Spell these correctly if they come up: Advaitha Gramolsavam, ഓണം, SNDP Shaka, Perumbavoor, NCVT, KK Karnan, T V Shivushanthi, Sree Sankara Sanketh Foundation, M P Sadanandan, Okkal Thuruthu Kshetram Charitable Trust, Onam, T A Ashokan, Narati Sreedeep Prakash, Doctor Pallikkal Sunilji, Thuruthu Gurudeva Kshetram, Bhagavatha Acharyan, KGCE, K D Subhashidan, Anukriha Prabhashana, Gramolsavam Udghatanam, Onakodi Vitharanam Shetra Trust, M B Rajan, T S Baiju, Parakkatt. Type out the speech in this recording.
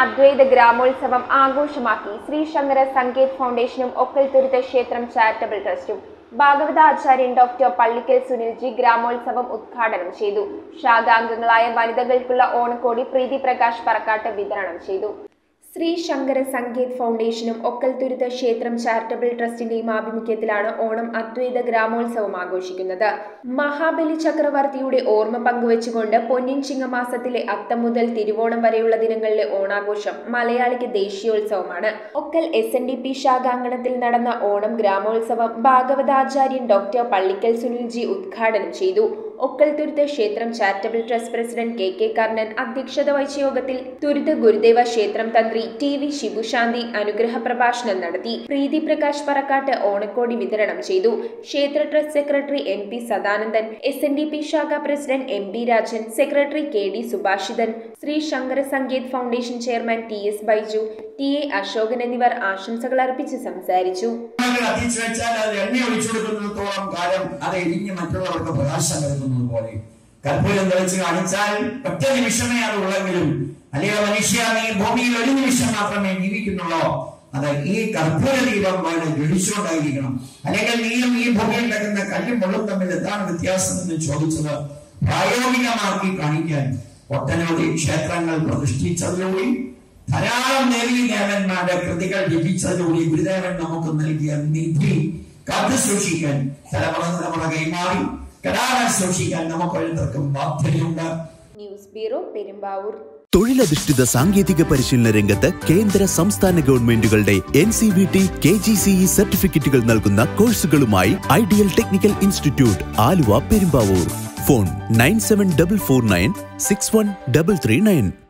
Advaitha Gramolsavam Aghoshamaki, Sree Sankara Sanketh Foundation, Okkal Thuruthu Kshetram Charitable Trust, Bhagavatha Acharyan Doctor Pallikkal Sunilji, Gramolsavam Udghatanam Chedu, Shagang Onakodi Vitharanam Shetra Trust, Parakkatt Vitharanam Chedu. Sree Sankara Sanketh Foundation, Okkal Thuruthu Kshetram Charitable Trust in Abhimukhyathiലാണ് Onam Advaitha Gramolsavam ആഘോഷിക്കുന്നത്. മഹാബലി ചക്രവർത്തിയുടെ ഓർമ്മ പങ്കുവെച്ചുകൊണ്ട് പൊന്നിൻ ചിങ്ങമാസത്തിലെ അത്തം മുതൽ തിരുവോണം വരെയുള്ള ദിനങ്ങളിലെ ഓണാഘോഷം മലയാളിക്ക് ദേശീയോത്സവമാണ്. Okkal SNDP Shaka അങ്കണത്തിൽ നടന്ന ഓണം ഗ്രാമോത്സവം ഭാഗവതാചാര്യൻ ഡോക്ടർ പള്ളിക്കൽ സുനിൽജി ഉദ്ഘാടനം ചെയ്തു. Okkal Thuruthu Kshetram Charitable Trust President KK Karnan, Adhyakshata vahicha yogathil Thuruthu Gurudeva Kshetram Tantri T V Shivushanthi Anukriha Prabhashana Narati Sreedeep Prakash Parakkatt Onakodi Vitharanam Chedu Shetra Trust Secretary M P Sadanandan SNDP Shaka President M B Rajan Secretary K D Subhashidan Sree Sankara Sanketh Foundation Chairman T S Baiju T A Ashokan എന്നിവർ ആശംസകൾ അർപ്പിച്ച് സംസാരിച്ചു. Kalpulam Dalachi Anichal, Patta Vishame are Ulangilum, Aleva Manisha, Bomi, Elimination after me, Nivikin law, other E. Kalpuri by the judicial diagram. Aleka E. Bomi, like in the Kalim Bolota Milatan with Yasan and Chodicha, Priomina Marki Kanikan, Potanoli, Shatrangal, Protestis of the way, Tara Navy Navan, Mada critical defeats of the way, with them and Namakanaki and Niti, Kathasuchikan, Taravanaka Mari. News Bureau, Perumbavoor. തൊഴിലധിഷ്ഠിത സാങ്കേതിക പരിശീലന രംഗത്ത് കേന്ദ്ര സംസ്ഥാന ഗവൺമെന്റുകളുടെ NCVT KGCE സർട്ടിഫിക്കറ്റുകൾ നൽകുന്ന കോഴ്സുകളുമായി ideal technical institute Aluva Perumbavoor phone 9744961339